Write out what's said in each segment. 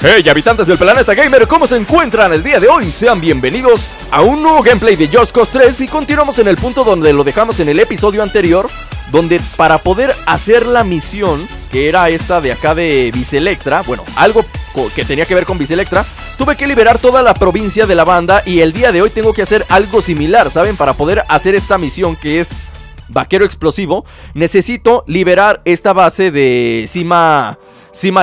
Hey habitantes del planeta gamer, ¿cómo se encuentran el día de hoy? Sean bienvenidos a un nuevo gameplay de Just Cause 3 y continuamos en el punto donde lo dejamos en el episodio anterior, donde para poder hacer la misión, que era esta de acá de Biselectra, bueno, algo que tenía que ver con Biselectra, tuve que liberar toda la provincia de la banda y el día de hoy tengo que hacer algo similar, ¿saben? Para poder hacer esta misión que es Vaquero Explosivo, necesito liberar esta base de Cima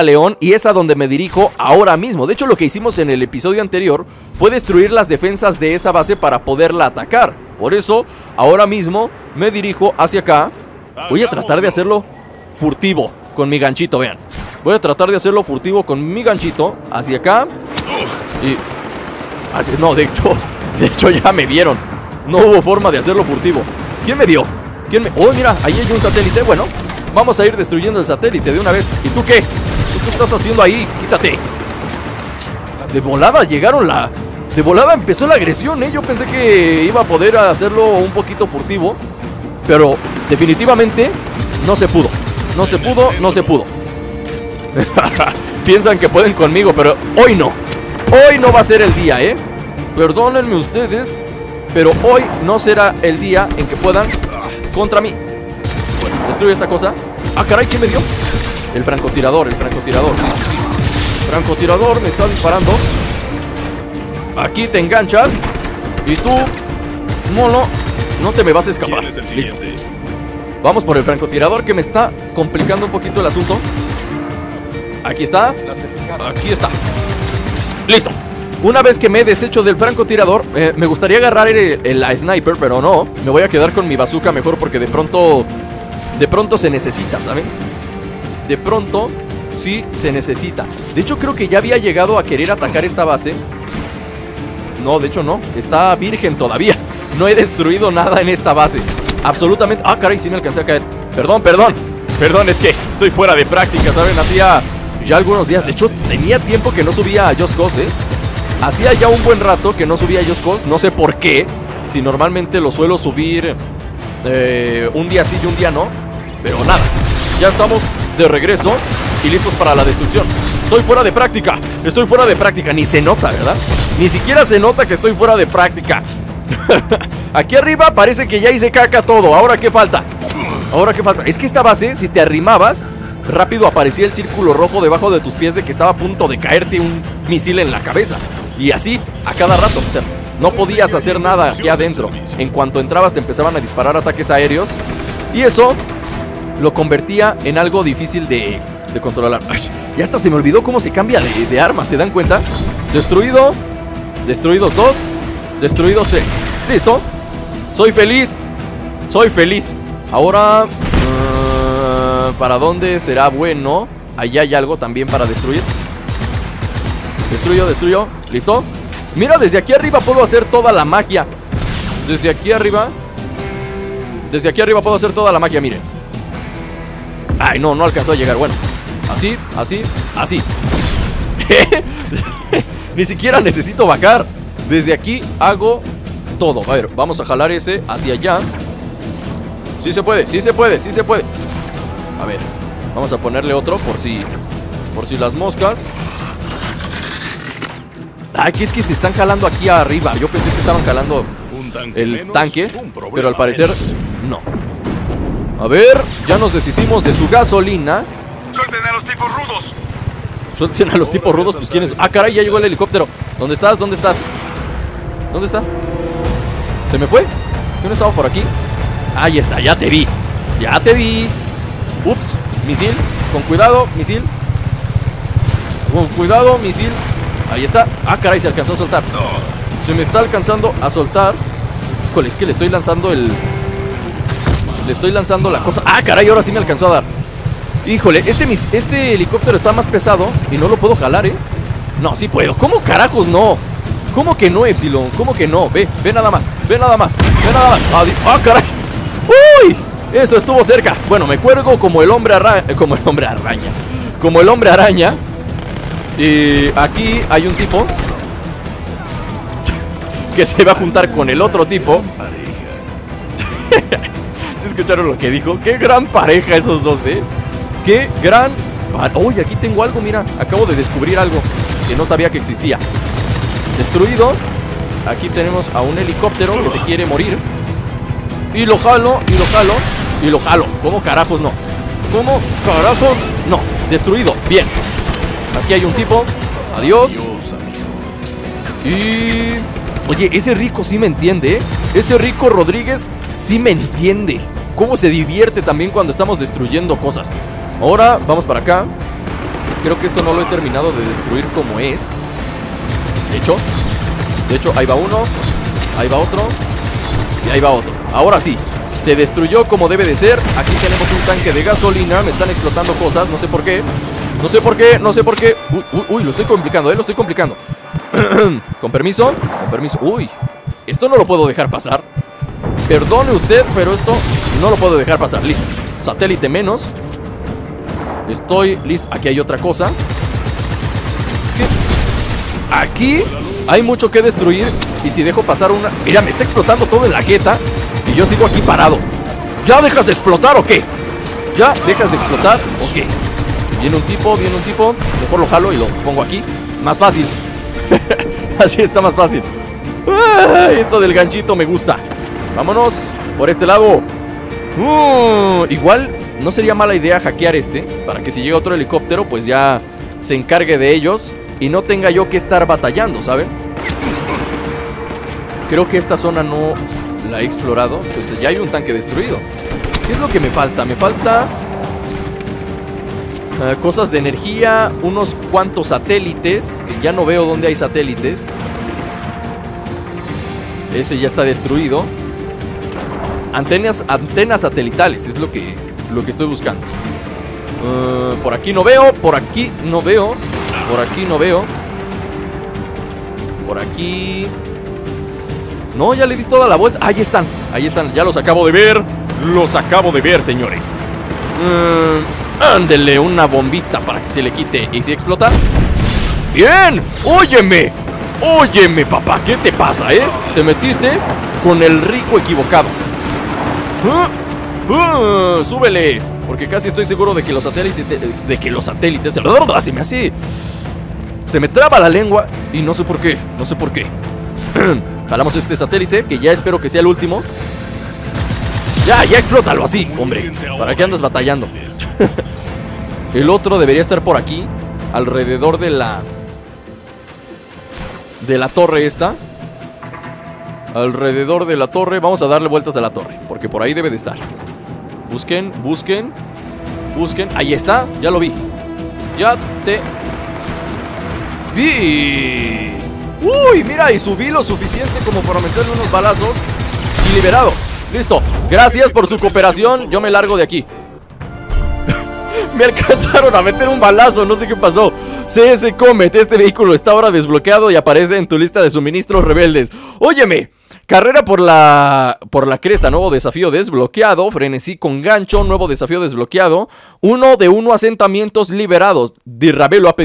Leon, y es a donde me dirijo ahora mismo. De hecho, lo que hicimos en el episodio anterior fue destruir las defensas de esa base para poderla atacar. Por eso, ahora mismo me dirijo hacia acá. Voy a tratar de hacerlo furtivo con mi ganchito, vean. Voy a tratar de hacerlo furtivo con mi ganchito hacia acá. Y... así, no, de hecho ya me vieron. No hubo forma de hacerlo furtivo. ¿Quién me vio? ¿Quién me...? Oh, mira, ahí hay un satélite. Bueno, vamos a ir destruyendo el satélite de una vez. ¿Y tú qué? ¿Tú qué estás haciendo ahí? Quítate. De volada llegaron la... de volada empezó la agresión, ¿eh? Yo pensé que iba a poder hacerlo un poquito furtivo, pero definitivamente no se pudo. No se pudo, no se pudo. Piensan que pueden conmigo, pero hoy no. Hoy no va a ser el día, ¿eh? Perdónenme ustedes, pero hoy no será el día en que puedan contra mí. Bueno, destruye esta cosa. Ah, caray, ¿quién me dio? El francotirador, el francotirador. Sí, sí, sí. Francotirador me está disparando. Aquí te enganchas. Y tú, mono, no te me vas a escapar. Listo. Vamos por el francotirador que me está complicando un poquito el asunto. Aquí está. Aquí está. Listo. Una vez que me deshecho del francotirador, me gustaría agarrar el sniper, pero no. Me voy a quedar con mi bazooka mejor porque de pronto se necesita, ¿saben? De pronto sí se necesita. De hecho, creo que ya había llegado a querer atacar esta base. No, de hecho no. Está virgen todavía. No he destruido nada en esta base. Absolutamente. Ah, caray, sí me alcancé a caer. Perdón, perdón. Perdón, es que estoy fuera de práctica, ¿saben? Hacía ya algunos días. De hecho, tenía tiempo que no subía a Just Cause, ¿eh? Hacía ya un buen rato que no subía a Just Cause. No sé por qué. Si normalmente lo suelo subir un día sí y un día no. Pero nada, ya estamos de regreso y listos para la destrucción. Estoy fuera de práctica. Estoy fuera de práctica. Ni se nota, ¿verdad? Ni siquiera se nota que estoy fuera de práctica. Aquí arriba parece que ya hice caca todo. ¿Ahora qué falta? ¿Ahora qué falta? Es que esta base, si te arrimabas, rápido aparecía el círculo rojo debajo de tus pies de que estaba a punto de caerte un misil en la cabeza. Y así a cada rato, o sea, no podías hacer nada aquí adentro. En cuanto entrabas te empezaban a disparar ataques aéreos y eso lo convertía en algo difícil de controlar. Ay, y hasta se me olvidó cómo se cambia de arma, ¿se dan cuenta? Destruido, destruidos 2, destruidos 3. Listo, soy feliz, soy feliz. Ahora, ¿para dónde será bueno? Allá hay algo también para destruir. Destruyo, destruyo. ¿Listo? Mira, desde aquí arriba puedo hacer toda la magia. Desde aquí arriba. Desde aquí arriba puedo hacer toda la magia, miren. Ay, no, no alcanzó a llegar. Bueno, así, así, así. Ni siquiera necesito bajar. Desde aquí hago todo. A ver, vamos a jalar ese hacia allá. Sí se puede, sí se puede, sí se puede. A ver, vamos a ponerle otro por si las moscas. Ay, que es que se están jalando aquí arriba. Yo pensé que estaban jalando el tanque, pero al parecer no. A ver, ya nos deshicimos de su gasolina. Suelten a los tipos rudos. Suelten a los tipos rudos, pues ¿quiénes? Ah, caray, ya llegó el helicóptero. ¿Dónde estás? ¿Dónde estás? ¿Dónde está? ¿Se me fue? ¿Yo no estaba por aquí? Ahí está, ya te vi. Ya te vi. Ups, misil, con cuidado, misil. Con cuidado, misil. Ahí está, ah caray, se alcanzó a soltar. Se me está alcanzando a soltar. Híjole, es que le estoy lanzando el... le estoy lanzando la cosa. Ah caray, ahora sí me alcanzó a dar. Híjole, este helicóptero está más pesado y no lo puedo jalar, ¿eh? No, sí puedo, ¿cómo carajos no? ¿Cómo que no, Epsilon? ¿Cómo que no? Ve, ve nada más, ve nada más, ve nada más. Ah caray, uy. Eso estuvo cerca. Bueno, me cuelgo como el hombre araña. Como el hombre araña. Como el hombre araña. Y aquí hay un tipo que se va a juntar con el otro tipo. ¿Sí escucharon lo que dijo? Qué gran pareja esos dos, ¿eh? Qué gran disparo. Uy, aquí tengo algo, mira. Acabo de descubrir algo que no sabía que existía. Destruido. Aquí tenemos a un helicóptero que se quiere morir. Y lo jalo, y lo jalo, y lo jalo. ¿Cómo carajos no? ¿Cómo carajos no? Destruido, bien. Aquí hay un tipo. Adiós. Y... oye, ese rico sí me entiende, ¿eh? Ese rico Rodríguez sí me entiende. Cómo se divierte también cuando estamos destruyendo cosas. Ahora vamos para acá. Creo que esto no lo he terminado de destruir como es. De hecho, ahí va uno. Ahí va otro. Y ahí va otro. Ahora sí, se destruyó como debe de ser. Aquí tenemos un tanque de gasolina. Me están explotando cosas, no sé por qué. No sé por qué. Uy, lo estoy complicando, lo estoy complicando. Con permiso, con permiso. Uy, esto no lo puedo dejar pasar. Perdone usted, pero esto no lo puedo dejar pasar. Listo, satélite menos. Estoy listo. Aquí hay otra cosa. Es que aquí hay mucho que destruir. Y si dejo pasar una... mira, me está explotando todo en la jeta. Y yo sigo aquí parado. ¿Ya dejas de explotar o qué? ¿Ya dejas de explotar o qué? Viene un tipo, mejor lo jalo y lo pongo aquí. Más fácil. Así está más fácil. Esto del ganchito me gusta. Vámonos por este lado. Igual no sería mala idea hackear este, para que si llega otro helicóptero pues ya se encargue de ellos y no tenga yo que estar batallando, ¿saben? Creo que esta zona no la he explorado. Pues ya hay un tanque destruido. ¿Qué es lo que me falta? Me falta cosas de energía, unos cuantos satélites, que ya no veo dónde hay satélites. Ese ya está destruido. Antenas satelitales es lo que estoy buscando. Por aquí no veo, por aquí... no, ya le di toda la vuelta. Ahí están, ya los acabo de ver. Señores. Ándele una bombita para que se le quite y se explota. ¡Bien! ¡Óyeme! ¡Óyeme, papá! ¿Qué te pasa, eh? Te metiste con el rico equivocado. ¡Súbele! Porque casi estoy seguro de que los satélites... se me hace... se me traba la lengua y no sé por qué, Jalamos este satélite, que ya espero que sea el último. Ya explótalo así, hombre. ¿Para qué andas batallando? El otro debería estar por aquí, alrededor de la... torre esta. Alrededor de la torre. Vamos a darle vueltas a la torre, porque por ahí debe de estar. Busquen, busquen. Ahí está, ya lo vi. Ya te vi. Uy, mira, y subí lo suficiente como para meterle unos balazos. Y liberado, listo. Gracias por su cooperación, yo me largo de aquí. Me alcanzaron a meter un balazo, no sé qué pasó. CS Comet, este vehículo está ahora desbloqueado y aparece en tu lista de suministros rebeldes. Óyeme, carrera por la cresta, nuevo desafío desbloqueado. Frenesí con gancho, nuevo desafío desbloqueado. 1 de 1 asentamientos liberados. Di Ravello ha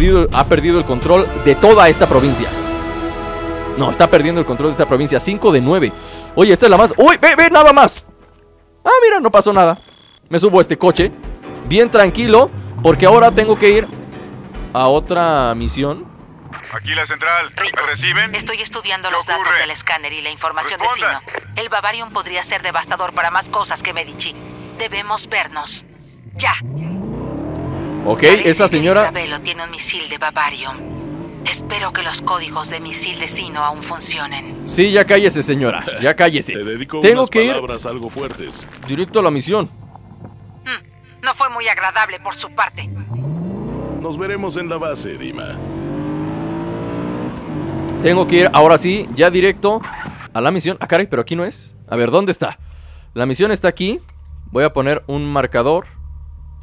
perdido el control de toda esta provincia. No, está perdiendo el control de esta provincia. 5 de 9. Oye, esta es la más... uy, ve, nada más. Ah, mira, no pasó nada. Me subo a este coche bien tranquilo, porque ahora tengo que ir a otra misión. Aquí la central, ¿me reciben? Estoy estudiando los datos del escáner y la información de Sino. El Bavarium podría ser devastador para más cosas que Medici. Debemos vernos. Ya. Ok, esa señora... Isabelo tiene un misil de Bavarium. Espero que los códigos de misil de Sino aún funcionen. Sí, ya cállese, señora, ya cállese. Te dedico unas palabras algo fuertes. Tengo que ir directo a la misión. No fue muy agradable por su parte. Nos veremos en la base, Dimah. Tengo que ir ahora sí, ya directo a la misión. Ah, caray, pero aquí no es. A ver, ¿dónde está? La misión está aquí. Voy a poner un marcador.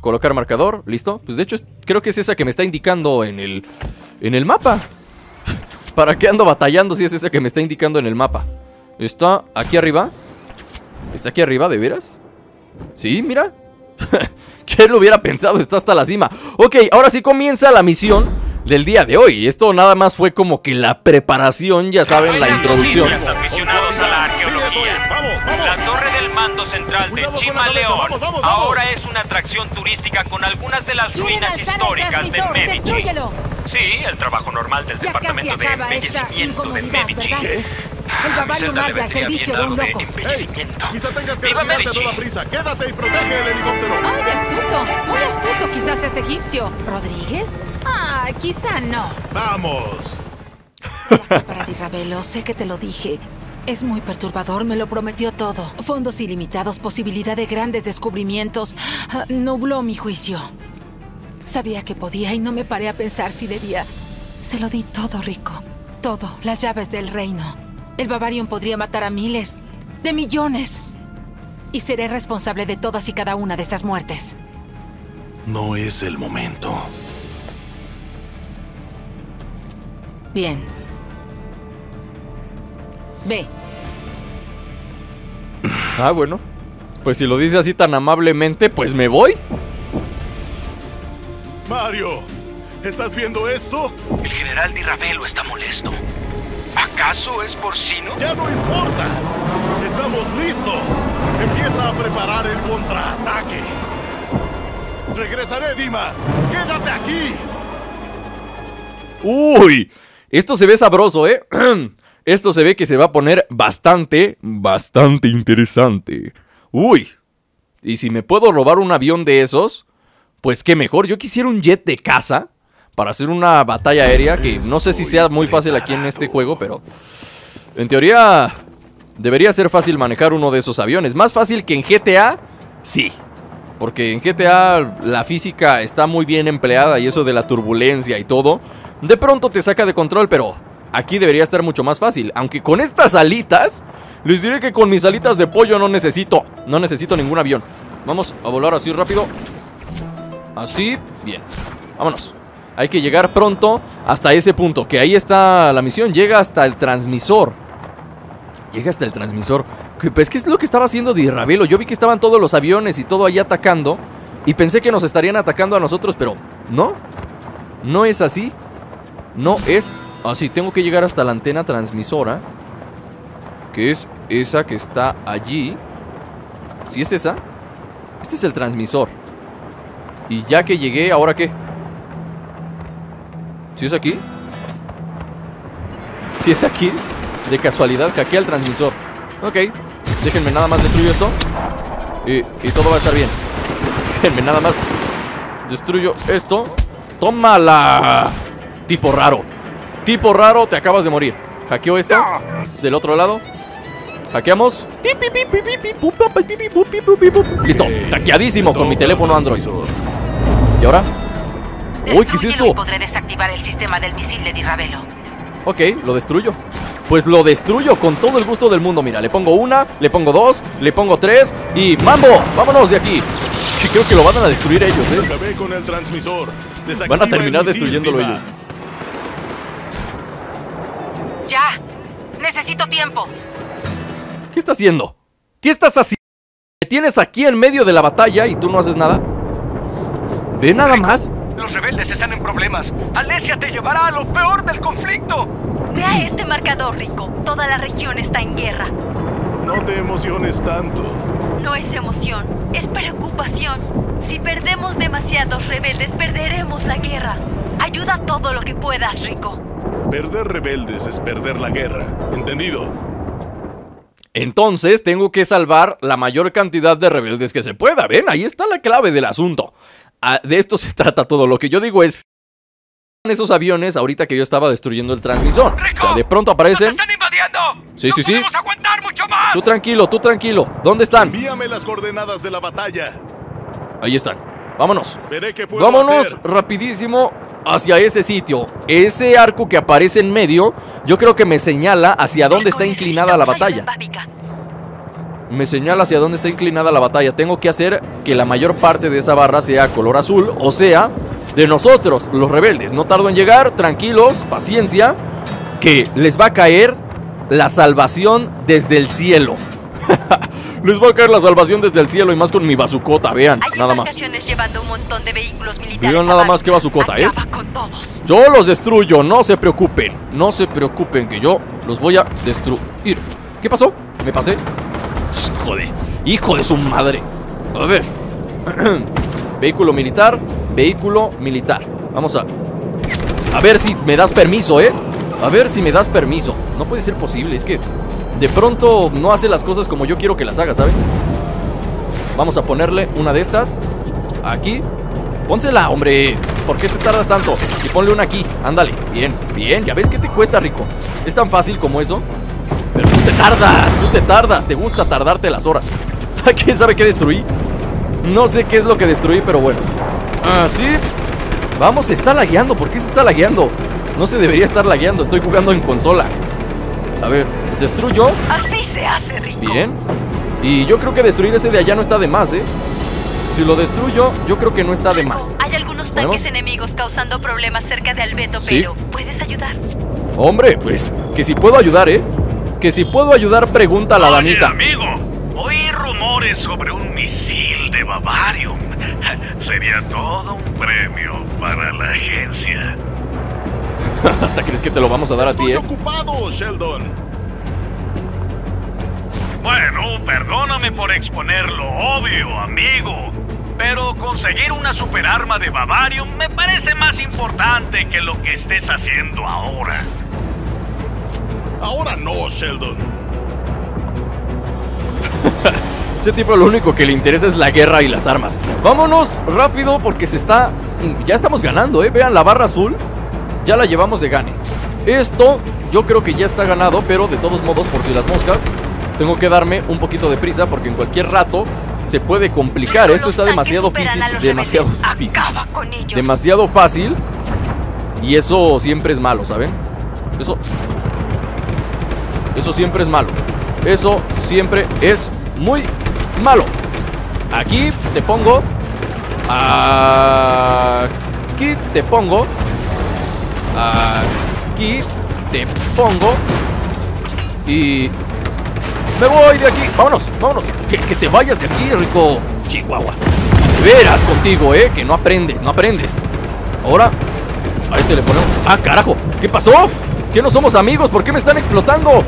Colocar marcador, listo. Pues de hecho, creo que es esa que me está indicando en el... mapa. ¿Para qué ando batallando si es esa que me está indicando en el mapa? Está aquí arriba. ¿Está aquí arriba, de veras? Sí, mira. ¿Quién lo hubiera pensado? Está hasta la cima. Ok, ahora sí comienza la misión. del día de hoy. Esto nada más fue como que la preparación, ya saben, la introducción. Aficionados a la arqueología. La torre del mando central de Cima Leon ahora es una atracción turística con algunas de las ruinas históricas de Medici. Sí, el trabajo normal del departamento de embellecimiento de Medici. El Bavarium marca el servicio de un loco. Quizá tengas que retirarte a toda prisa. Quédate y protege el helicóptero. Ay, astuto. Muy astuto quizás es egipcio. ¿Rodríguez? Ah, quizá no. ¡Vamos! Para Di Ravello, sé que te lo dije. Es muy perturbador, me lo prometió todo. Fondos ilimitados, posibilidad de grandes descubrimientos. Nubló mi juicio. Sabía que podía y no me paré a pensar si debía. Se lo di todo, Rico. Todo. Las llaves del reino. El Bavarium podría matar a miles, de millones. Y seré responsable de todas y cada una de esas muertes. No es el momento. Bien. Ve. Ah, bueno. Pues si lo dice así tan amablemente, pues me voy. Mario, ¿estás viendo esto? El general Di Ravello está molesto. ¿Acaso es por Sino? ¡Ya no importa! ¡Estamos listos! ¡Empieza a preparar el contraataque! ¡Regresaré, Dimah! ¡Quédate aquí! ¡Uy! Esto se ve sabroso, ¿eh? Esto se ve que se va a poner bastante interesante. ¡Uy! Y si me puedo robar un avión de esos, pues qué mejor. Yo quisiera un jet de caza para hacer una batalla aérea, que no sé si sea muy fácil aquí en este juego, pero en teoría debería ser fácil manejar uno de esos aviones. Más fácil que en GTA, sí. Porque en GTA la física está muy bien empleada y eso de la turbulencia y todo, de pronto te saca de control, pero aquí debería estar mucho más fácil. Aunque con estas alitas, les diré que con mis alitas de pollo no necesito ningún avión. Vamos a volar así rápido. Así, bien. Vámonos. Hay que llegar pronto hasta ese punto, que ahí está la misión. Llega hasta el transmisor. Pues, ¿qué es lo que estaba haciendo Di Ravello? Yo vi que estaban todos los aviones y todo ahí atacando, y pensé que nos estarían atacando a nosotros, pero no. No es así. No es así. Tengo que llegar hasta la antena transmisora, que es esa que está allí. Si es esa. Este es el transmisor. Y ya que llegué, ¿ahora qué? ¿Si es aquí? ¿Si es aquí? De casualidad, hackea el transmisor. Ok, déjenme nada más destruyo esto y todo va a estar bien. Déjenme nada más destruyo esto. ¡Tómala! Tipo raro. Tipo raro, te acabas de morir. Hackeo esto. Del otro lado. Hackeamos. Listo, hackeadísimo con mi teléfono Android. ¿Y ahora? Uy, ¿qué es esto? Y podré desactivar el sistema del misil de Di Ravello. Ok, lo destruyo. Pues lo destruyo con todo el gusto del mundo. Mira, le pongo una, le pongo dos, le pongo tres y ¡mambo! ¡Vámonos de aquí! Que creo que lo van a destruir ellos, ¿eh? Acabé con el transmisor. Van a terminar destruyéndolo ellos. ¡Ya! ¡Necesito tiempo! ¿Qué está haciendo? ¿Qué estás haciendo? ¿Me tienes aquí en medio de la batalla y tú no haces nada? ¿Ve nada más? Los rebeldes están en problemas. Alesia te llevará a lo peor del conflicto. Vea este marcador, Rico. Toda la región está en guerra. No te emociones tanto. No es emoción, es preocupación. Si perdemos demasiados rebeldes, perderemos la guerra. Ayuda todo lo que puedas, Rico. Perder rebeldes es perder la guerra. ¿Entendido? Entonces tengo que salvar la mayor cantidad de rebeldes que se pueda. Ven, ahí está la clave del asunto. De esto se trata todo. Lo que yo digo es esos aviones ahorita que yo estaba destruyendo el transmisor. Rico, o sea, de pronto aparecen. ¡Nos están invadiendo! Sí, no sí, podemos aguantar mucho más. Tú tranquilo, tú tranquilo. ¿Dónde están? Envíame las coordenadas de la batalla. Ahí están. Vámonos. Veré qué puedo hacer. Rapidísimo hacia ese sitio. Ese arco que aparece en medio, yo creo que me señala hacia dónde está inclinada la batalla. Me señala hacia dónde está inclinada la batalla. Tengo que hacer que la mayor parte de esa barra sea color azul, o sea, de nosotros, los rebeldes. No tardo en llegar, tranquilos, paciencia, que les va a caer la salvación desde el cielo. Les va a caer la salvación desde el cielo y más con mi bazucota, vean, nada más. Vean nada más que bazucota, ¿eh? Yo los destruyo, no se preocupen. No se preocupen que yo los voy a destruir. ¿Qué pasó? ¿Me pasé? Joder, hijo de su madre. A ver. Vehículo militar, vehículo militar. Vamos a... A ver si me das permiso, ¿eh? A ver si me das permiso. No puede ser posible, es que... De pronto no hace las cosas como yo quiero que las haga, ¿saben? Vamos a ponerle una de estas. Aquí. Pónsela, hombre. ¿Por qué te tardas tanto? Y ponle una aquí. Ándale. Bien, bien. Ya ves que te cuesta, rico. Es tan fácil como eso. Pero tú te tardas. Tú te tardas. Te gusta tardarte las horas. ¿Quién sabe qué destruí? No sé qué es lo que destruí, pero bueno. Así. Vamos, se está lagueando. ¿Por qué se está lagueando? No se debería estar lagueando. Estoy jugando en consola. A ver. Destruyo. Así se hace, rico. Bien. Y yo creo que destruir ese de allá no está de más, ¿eh? Si lo destruyo, yo creo que no está de más. Hay algunos tanques enemigos causando problemas cerca de Albedo, pero ¿puedes ayudar? Hombre, pues, que si puedo ayudar, ¿eh? Que si puedo ayudar, pregunta a la damita. Amigo, oí rumores sobre un misil de Bavarium. Sería todo un premio para la agencia. Hasta crees que te lo vamos a dar a ti, ¿eh? Estoy ocupado, Sheldon. Bueno, perdóname por exponer lo obvio, amigo, pero conseguir una superarma de Bavarium me parece más importante que lo que estés haciendo ahora. Ahora no, Sheldon. Ese tipo lo único que le interesa es la guerra y las armas. Vámonos rápido porque se está... Ya estamos ganando, ¿eh? Vean la barra azul. Ya la llevamos de gane. Esto yo creo que ya está ganado, pero de todos modos, por si las moscas... Tengo que darme un poquito de prisa porque en cualquier rato se puede complicar. Esto está demasiado fácil. Demasiado difícil. Demasiado fácil. Y eso siempre es malo, ¿saben? Eso siempre es malo. Eso siempre es muy malo. Aquí te pongo. Aquí te pongo. Aquí te pongo. Y... Me voy de aquí, vámonos, vámonos. Que te vayas de aquí, rico Chihuahua. De veras contigo, que no aprendes, no aprendes. Ahora, a este le ponemos. Ah, carajo, ¿qué pasó? ¿Qué no somos amigos? ¿Por qué me están explotando?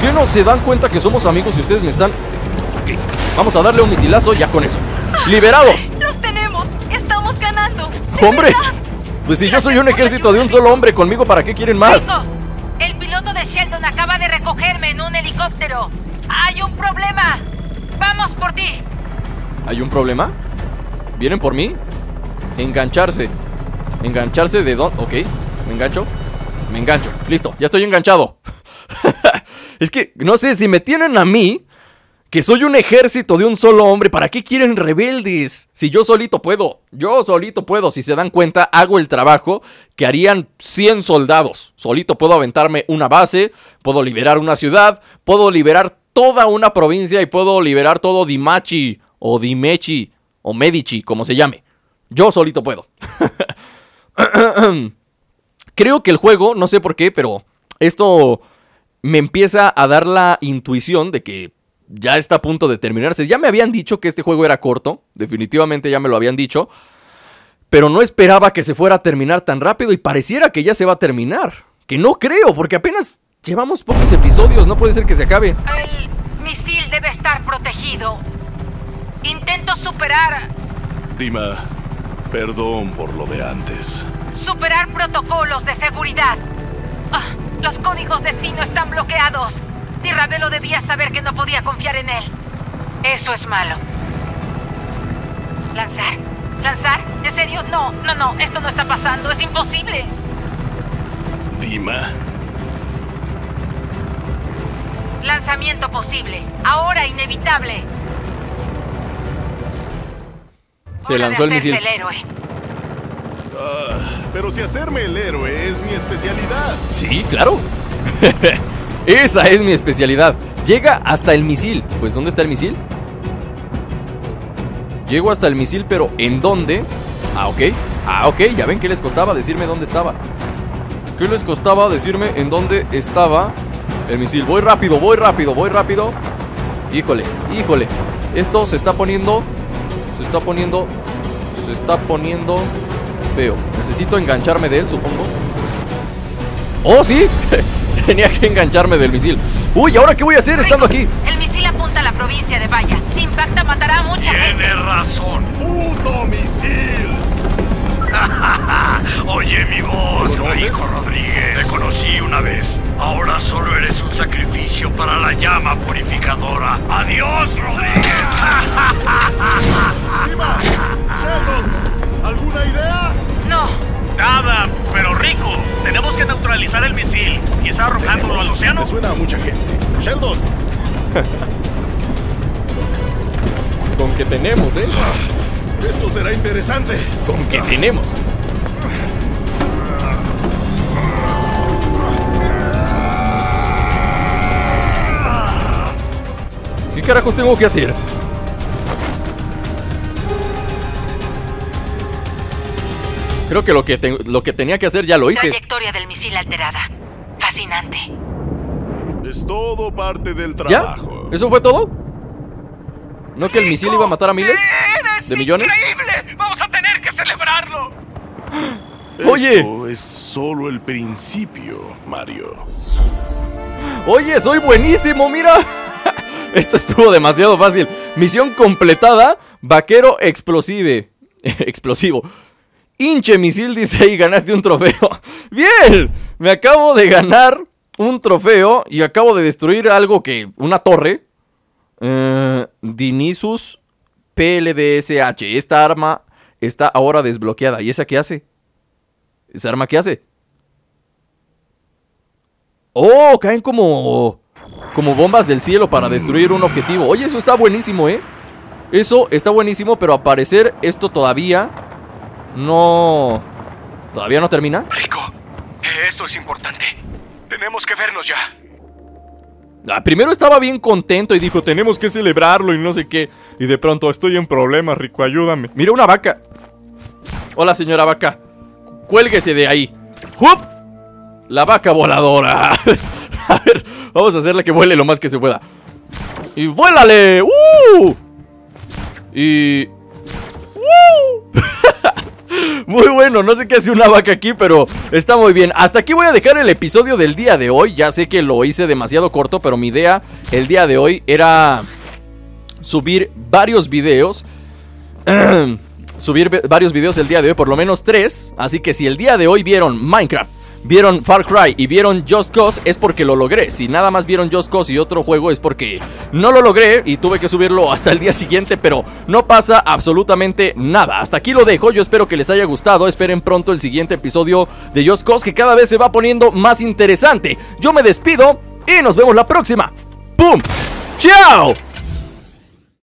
¿Qué no se dan cuenta que somos amigos si ustedes me están...? Ok, vamos a darle un misilazo ya con eso. ¡Liberados! ¡Los tenemos! ¡Estamos ganando! ¡Hombre! Pues si yo soy un ejército de un solo hombre, conmigo, ¿para qué quieren más? El piloto de Sheldon acaba de recogerme en un helicóptero. ¡Hay un problema! ¡Vamos por ti! ¿Hay un problema? ¿Vienen por mí? Engancharse. ¿Engancharse de dónde? Ok, me engancho. Me engancho. Listo, ya estoy enganchado. Es que, no sé, si me tienen a mí, que soy un ejército de un solo hombre, ¿para qué quieren rebeldes? Si yo solito puedo. Yo solito puedo. Si se dan cuenta, hago el trabajo que harían 100 soldados. Solito puedo aventarme una base, puedo liberar una ciudad, puedo liberar toda una provincia y puedo liberar todo Dimachi o Dimechi o Medici, como se llame. Yo solito puedo. Creo que el juego, no sé por qué, pero esto me empieza a dar la intuición de que ya está a punto de terminarse. Ya me habían dicho que este juego era corto, definitivamente ya me lo habían dicho, pero no esperaba que se fuera a terminar tan rápido y pareciera que ya se va a terminar. Que no creo, porque apenas... Llevamos pocos episodios, no puede ser que se acabe. El misil debe estar protegido. Intento superar... Dimah, perdón por lo de antes. Superar protocolos de seguridad. Oh, los códigos de Sino están bloqueados. Di Ravello debía saber que no podía confiar en él. Eso es malo. ¿Lanzar? ¿Lanzar? ¿En serio? No, no, no, esto no está pasando, es imposible. Dimah... Lanzamiento posible. Ahora inevitable. Se lanzó el misil. Pero si hacerme el héroe es mi especialidad. Sí, claro. Esa es mi especialidad. Llega hasta el misil. Pues ¿dónde está el misil? Llego hasta el misil, pero ¿en dónde? Ah, ok. Ah, ok. Ya ven que les costaba decirme dónde estaba. ¿Qué les costaba decirme en dónde estaba? El misil, voy rápido, voy rápido, voy rápido. Híjole, híjole. Esto se está poniendo... feo. Necesito engancharme de él, supongo. ¡Oh, sí! Tenía que engancharme del misil. ¡Uy! ¿Ahora qué voy a hacer estando aquí? El misil apunta a la provincia de Valla. Si impacta, matará a mucha gente. Tiene razón. ¡Puto misil! Oye, mi voz, Rico Rodríguez. Te conocí una vez. Ahora solo eres un sacrificio para la llama purificadora. ¡Adiós, Rodríguez! ¡Viva! ¡Sheldon! ¿Alguna idea? No. Nada, pero Rico, tenemos que neutralizar el misil. Quizá arrojándolo al océano. Me suena a mucha gente. Sheldon. Con que tenemos, ¿eh? Esto será interesante. Con que tenemos. ¿Qué carajos tengo que hacer? Creo que lo que tenía que hacer ya lo hice. Trayectoria del misil alterada. Fascinante. Es todo parte del trabajo. ¿Ya? ¿Eso fue todo? ¿No que el misil iba a matar a miles? ¿De millones? ¡Increíble! ¡Vamos a tener que celebrarlo! ¡Oye! Esto es solo el principio, Mario. ¡Oye, soy buenísimo! ¡Mira! Esto estuvo demasiado fácil. Misión completada. Vaquero Explosive. Explosivo. Hinche misil, dice, y ganaste un trofeo. ¡Bien! Me acabo de ganar un trofeo y acabo de destruir algo que... una torre. Dinisus PLBSH. Esta arma está ahora desbloqueada. ¿Y esa qué hace? ¿Esa arma qué hace? ¡Oh! Caen como... como bombas del cielo para destruir un objetivo. Oye, eso está buenísimo, ¿eh? Eso está buenísimo, pero al parecer esto todavía... no... ¿todavía no termina? Rico, esto es importante. Tenemos que vernos ya. Ah, primero estaba bien contento y dijo, tenemos que celebrarlo y no sé qué. Y de pronto, estoy en problemas, Rico, ayúdame. Mira, una vaca. Hola, señora vaca. Cuélguese de ahí. ¡Jup! La vaca voladora. A ver, vamos a hacerle que vuele lo más que se pueda. ¡Y vuélale! ¡Uh! Y... ¡uh! Muy bueno, no sé qué hace una vaca aquí, pero está muy bien. Hasta aquí voy a dejar el episodio del día de hoy. Ya sé que lo hice demasiado corto, pero mi idea el día de hoy era subir varios videos. Subir varios videos el día de hoy, por lo menos 3. Así que si el día de hoy vieron Minecraft, vieron Far Cry y vieron Just Cause, es porque lo logré. Si nada más vieron Just Cause y otro juego, es porque no lo logré y tuve que subirlo hasta el día siguiente, pero no pasa absolutamente nada. Hasta aquí lo dejo, yo espero que les haya gustado. Esperen pronto el siguiente episodio de Just Cause, que cada vez se va poniendo más interesante. Yo me despido y nos vemos la próxima. ¡Pum! ¡Chao!